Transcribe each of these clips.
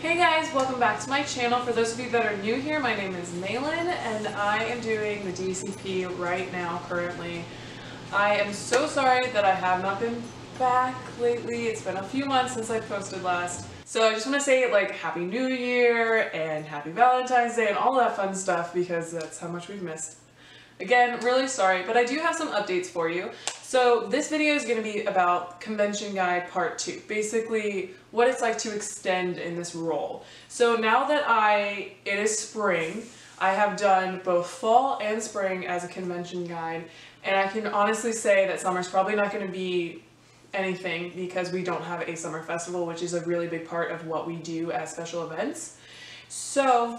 Hey guys, welcome back to my channel. For those of you that are new here, my name is Maylin and I am doing the DCP right now currently. I am so sorry that I have not been back lately. It's been a few months since I posted last. So I just want to say like Happy New Year and Happy Valentine's Day and all that fun stuff because that's how much we've missed. Again, really sorry, but I do have some updates for you. So this video is going to be about Convention Guide Part 2, basically what it's like to extend in this role. So now that it is spring, I have done both fall and spring as a convention guide, and I can honestly say that summer's probably not going to be anything because we don't have a summer festival, which is a really big part of what we do as special events. So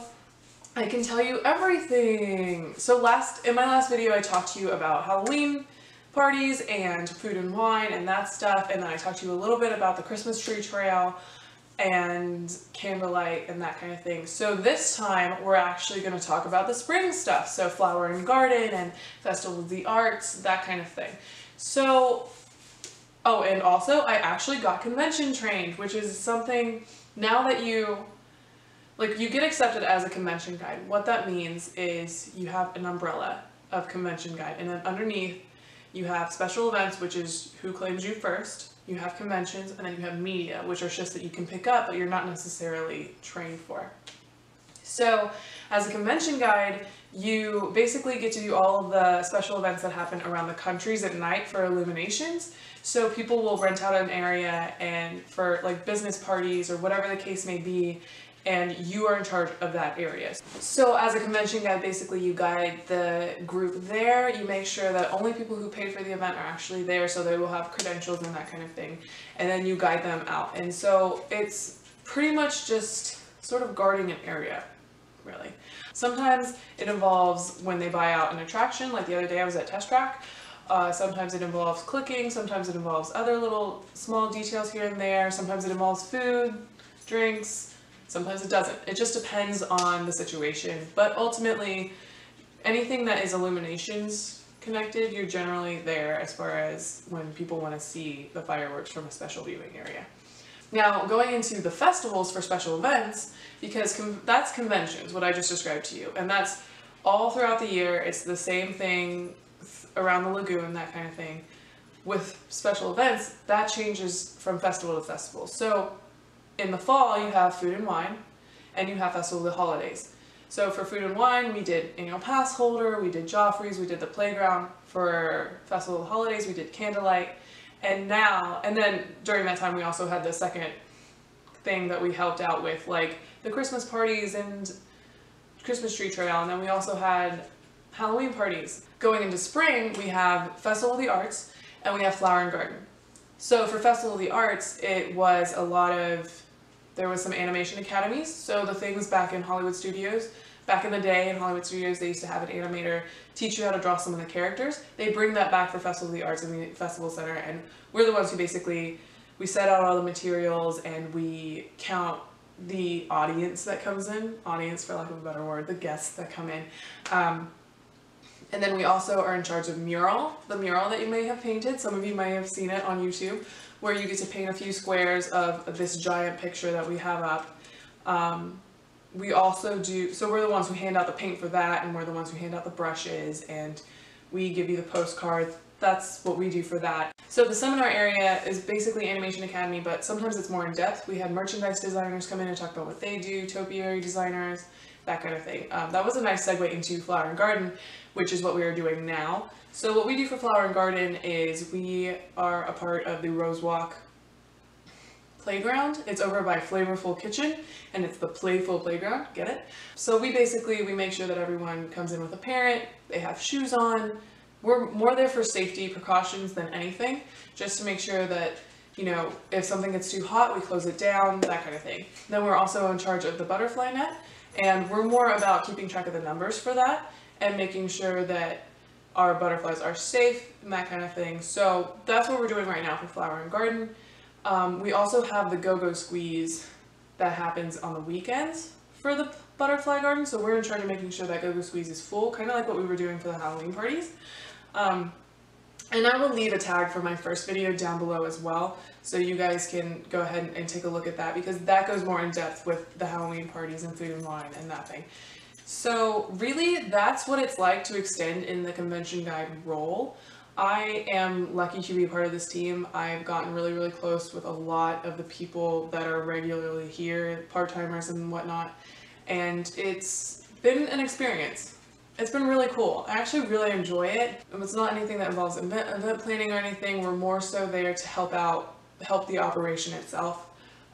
I can tell you everything. So in my last video I talked to you about Halloween parties and food and wine and that stuff, and then I talked to you a little bit about the Christmas tree trail and candlelight and that kind of thing. So this time we're actually going to talk about the spring stuff, so Flower and Garden and Festival of the Arts, that kind of thing. So, oh, and also I actually got convention trained, which is something now that you get accepted as a convention guide. What that means is you have an umbrella of convention guide, and then underneath you have special events, which is who claims you first, you have conventions, and then you have media, which are shifts that you can pick up but you're not necessarily trained for. So as a convention guide, you basically get to do all of the special events that happen around the countries at night for illuminations. So people will rent out an area and for like business parties or whatever the case may be, and you are in charge of that area. So as a convention guide, basically you guide the group there. You make sure that only people who paid for the event are actually there, so they will have credentials and that kind of thing, and then you guide them out. And so it's pretty much just sort of guarding an area, really. Sometimes it involves when they buy out an attraction, like the other day I was at Test Track. Sometimes it involves clicking, sometimes it involves other little small details here and there, sometimes it involves food, drinks, sometimes it doesn't. It just depends on the situation, but ultimately anything that is illuminations connected, you're generally there as far as when people want to see the fireworks from a special viewing area. Now going into the festivals for special events, because that's conventions, what I just described to you, and that's all throughout the year. It's the same thing around the lagoon, that kind of thing. With special events, that changes from festival to festival. So in the fall, you have food and wine, and you have Festival of the Holidays. So for food and wine, we did annual pass holder, we did Joffrey's, we did the playground. For Festival of the Holidays, we did candlelight. And then during that time, we also had the second thing that we helped out with, like the Christmas parties and Christmas tree trail, and then we also had Halloween parties. Going into spring, we have Festival of the Arts, and we have Flower and Garden. So for Festival of the Arts, it was a lot of, there was some animation academies, so the things back in Hollywood Studios. Back in the day in Hollywood Studios, they used to have an animator teach you how to draw some of the characters. They bring that back for Festival of the Arts in the Festival Center, and we're the ones who basically, we set out all the materials and we count the audience that comes in, audience for lack of a better word, the guests that come in. And then we also are in charge of mural, the mural that you may have painted. Some of you may have seen it on YouTube, where you get to paint a few squares of this giant picture that we have up. We also do, so we're the ones who hand out the paint for that, and we're the ones who hand out the brushes, and we give you the postcards. That's what we do for that. So the seminar area is basically Animation Academy, but sometimes it's more in depth. We had merchandise designers come in and talk about what they do, topiary designers, that kind of thing. That was a nice segue into Flower and Garden, which is what we are doing now. So what we do for Flower and Garden is we are a part of the Rose Walk playground. It's over by Flavorful Kitchen, and it's the playful playground, get it? So we make sure that everyone comes in with a parent, they have shoes on. We're more there for safety precautions than anything, just to make sure that, you know, if something gets too hot, we close it down, that kind of thing. Then we're also in charge of the butterfly net, and we're more about keeping track of the numbers for that and making sure that our butterflies are safe and that kind of thing. So that's what we're doing right now for Flower and Garden. We also have the GoGo Squeeze that happens on the weekends for the butterfly garden, so we're in charge of making sure that GoGo Squeeze is full, kind of like what we were doing for the Halloween parties. And I will leave a tag for my first video down below as well, so you guys can go ahead and take a look at that, because that goes more in depth with the Halloween parties and food and wine and that thing. So really, that's what it's like to extend in the convention guide role. I am lucky to be part of this team. I've gotten really, really close with a lot of the people that are regularly here, part-timers and whatnot, and it's been an experience. It's been really cool. I actually really enjoy it. It's not anything that involves event planning or anything. We're more so there to help out, help the operation itself.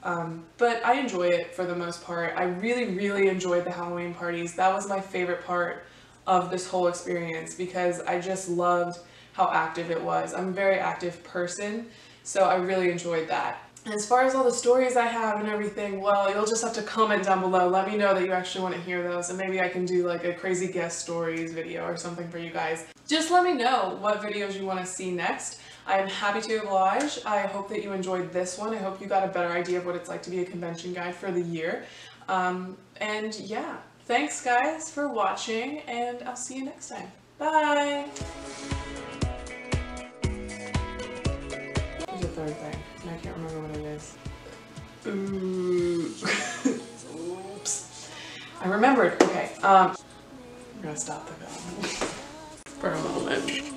But I enjoy it for the most part. I really, really enjoyed the Halloween parties. That was my favorite part of this whole experience, because I just loved how active it was. I'm a very active person, so I really enjoyed that. As far as all the stories I have and everything, well, you'll just have to comment down below. Let me know that you actually want to hear those, and maybe I can do like a crazy guest stories video or something for you guys. Just let me know what videos you want to see next. I am happy to oblige. I hope that you enjoyed this one. I hope you got a better idea of what it's like to be a convention guide for the year. And yeah, thanks guys for watching, and I'll see you next time. Bye! There's a third thing, and I can't remember what it is. Oops. I remembered. Okay. We're gonna stop the film for a moment.